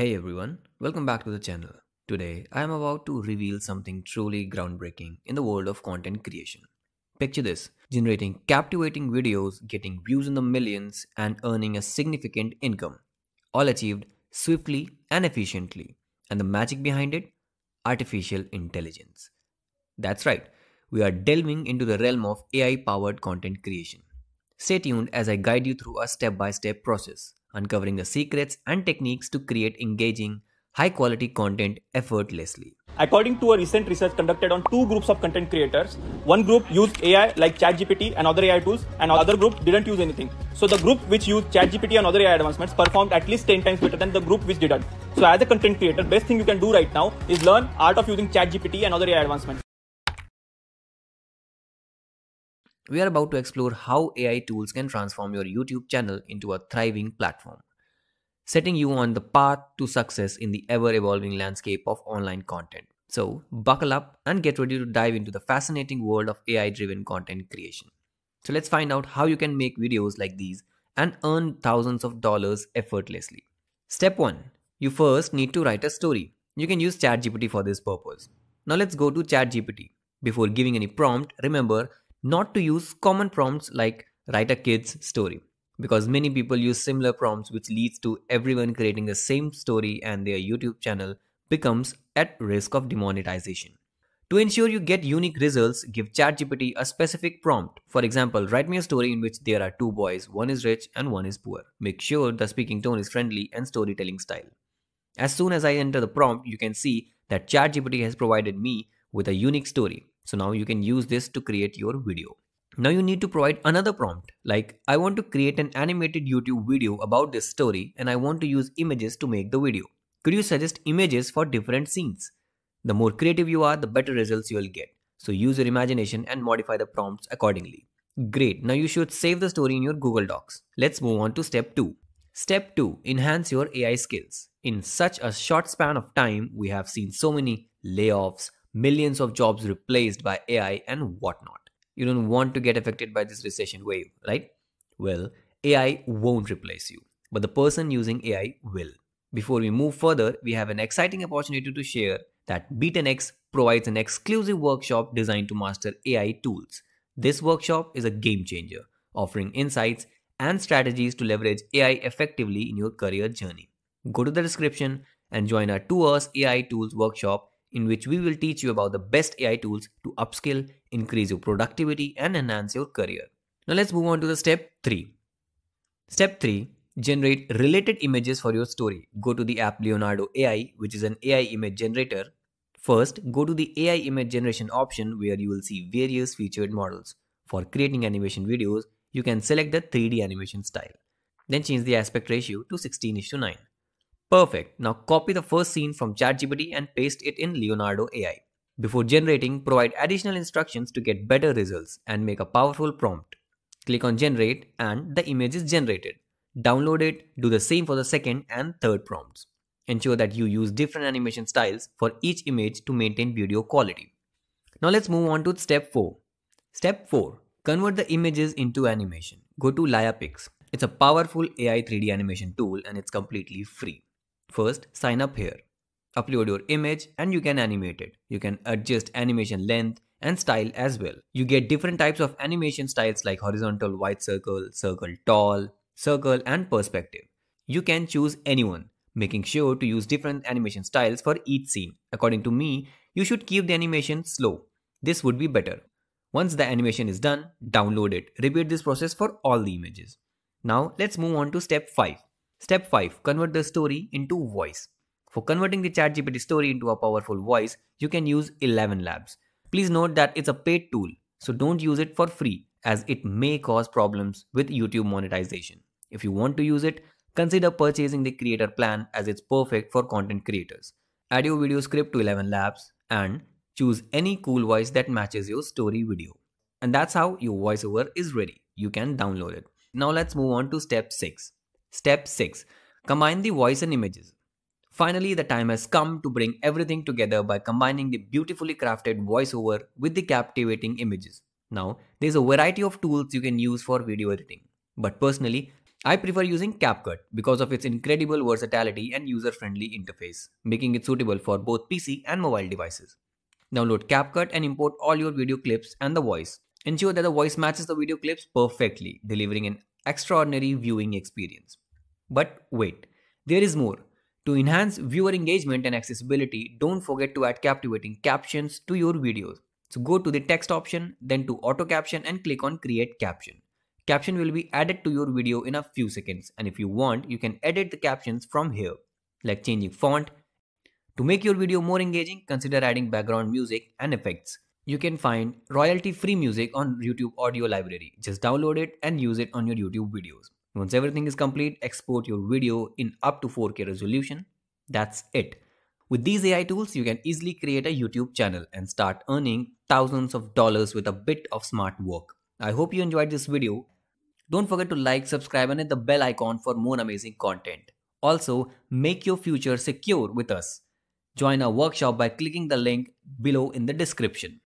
Hey everyone, welcome back to the channel. Today, I am about to reveal something truly groundbreaking in the world of content creation. Picture this, generating captivating videos, getting views in the millions, and earning a significant income. All achieved swiftly and efficiently. And the magic behind it? Artificial intelligence. That's right, we are delving into the realm of AI-powered content creation. Stay tuned as I guide you through a step-by-step process, uncovering the secrets and techniques to create engaging, high-quality content effortlessly. According to a recent research conducted on two groups of content creators, one group used AI like ChatGPT and other AI tools, and other group didn't use anything. So the group which used ChatGPT and other AI advancements performed at least 10 times better than the group which didn't. So as a content creator, best thing you can do right now is learn art of using ChatGPT and other AI advancements. We are about to explore how AI tools can transform your YouTube channel into a thriving platform, setting you on the path to success in the ever-evolving landscape of online content. So, buckle up and get ready to dive into the fascinating world of AI-driven content creation. So, let's find out how you can make videos like these and earn thousands of dollars effortlessly. Step 1. You first need to write a story. You can use ChatGPT for this purpose. Now, let's go to ChatGPT. Before giving any prompt, remember not to use common prompts like write a kid's story, because many people use similar prompts, which leads to everyone creating the same story and their YouTube channel becomes at risk of demonetization. To ensure you get unique results, give ChatGPT a specific prompt. For example, write me a story in which there are two boys, one is rich and one is poor. Make sure the speaking tone is friendly and storytelling style. As soon as I enter the prompt, you can see that ChatGPT has provided me with a unique story. So now you can use this to create your video. Now you need to provide another prompt like, I want to create an animated YouTube video about this story and I want to use images to make the video. Could you suggest images for different scenes? The more creative you are, the better results you will get. So use your imagination and modify the prompts accordingly. Great. Now you should save the story in your Google Docs. Let's move on to step 2. Step 2. Enhance your AI skills. In such a short span of time, we have seen so many layoffs, millions of jobs replaced by AI and whatnot. You don't want to get affected by this recession wave, right? Well, AI won't replace you, but the person using AI will. Before we move further, we have an exciting opportunity to share that B10X provides an exclusive workshop designed to master AI tools. This workshop is a game changer, offering insights and strategies to leverage AI effectively in your career journey. Go to the description and join our 2 hours AI tools workshop, in which we will teach you about the best AI tools to upskill, increase your productivity and enhance your career. Now let's move on to the step 3. Step 3. Generate related images for your story. Go to the app Leonardo AI, which is an AI image generator. First, go to the AI image generation option where you will see various featured models. For creating animation videos, you can select the 3D animation style. Then change the aspect ratio to 16:9. Perfect. Now copy the first scene from ChatGPT and paste it in Leonardo AI. Before generating, provide additional instructions to get better results and make a powerful prompt. Click on generate and the image is generated. Download it, do the same for the second and third prompts. Ensure that you use different animation styles for each image to maintain video quality. Now let's move on to step 4. Step 4. Convert the images into animation. Go to LeiaPix. It's a powerful AI 3D animation tool and it's completely free. First, sign up here. Upload your image and you can animate it. You can adjust animation length and style as well. You get different types of animation styles like horizontal, wide circle, circle tall, circle and perspective. You can choose anyone, making sure to use different animation styles for each scene. According to me, you should keep the animation slow. This would be better. Once the animation is done, download it. Repeat this process for all the images. Now let's move on to step 5. Step 5. Convert the story into voice. For converting the ChatGPT story into a powerful voice, you can use 11 Labs. Please note that it's a paid tool, so don't use it for free as it may cause problems with YouTube monetization. If you want to use it, consider purchasing the creator plan as it's perfect for content creators. Add your video script to 11 Labs and choose any cool voice that matches your story video. And that's how your voiceover is ready. You can download it. Now let's move on to step 6. Step 6. Combine the voice and images. Finally, the time has come to bring everything together by combining the beautifully crafted voiceover with the captivating images. Now, there's a variety of tools you can use for video editing. But personally, I prefer using CapCut because of its incredible versatility and user-friendly interface, making it suitable for both PC and mobile devices. Download CapCut and import all your video clips and the voice. Ensure that the voice matches the video clips perfectly, delivering an extraordinary viewing experience. But wait, there is more. To enhance viewer engagement and accessibility, don't forget to add captivating captions to your videos. So go to the text option, then to auto caption and click on create caption. Caption will be added to your video in a few seconds, and if you want, you can edit the captions from here, like changing font. To make your video more engaging, consider adding background music and effects. You can find royalty-free music on YouTube Audio Library. Just download it and use it on your YouTube videos. Once everything is complete, export your video in up to 4K resolution. That's it. With these AI tools, you can easily create a YouTube channel and start earning thousands of dollars with a bit of smart work. I hope you enjoyed this video. Don't forget to like, subscribe and hit the bell icon for more amazing content. Also, make your future secure with us. Join our workshop by clicking the link below in the description.